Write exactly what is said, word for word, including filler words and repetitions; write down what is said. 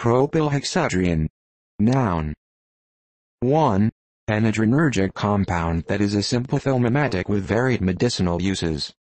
Propylhexedrine. Noun. one. An adrenergic compound that is a simple thymematic with varied medicinal uses.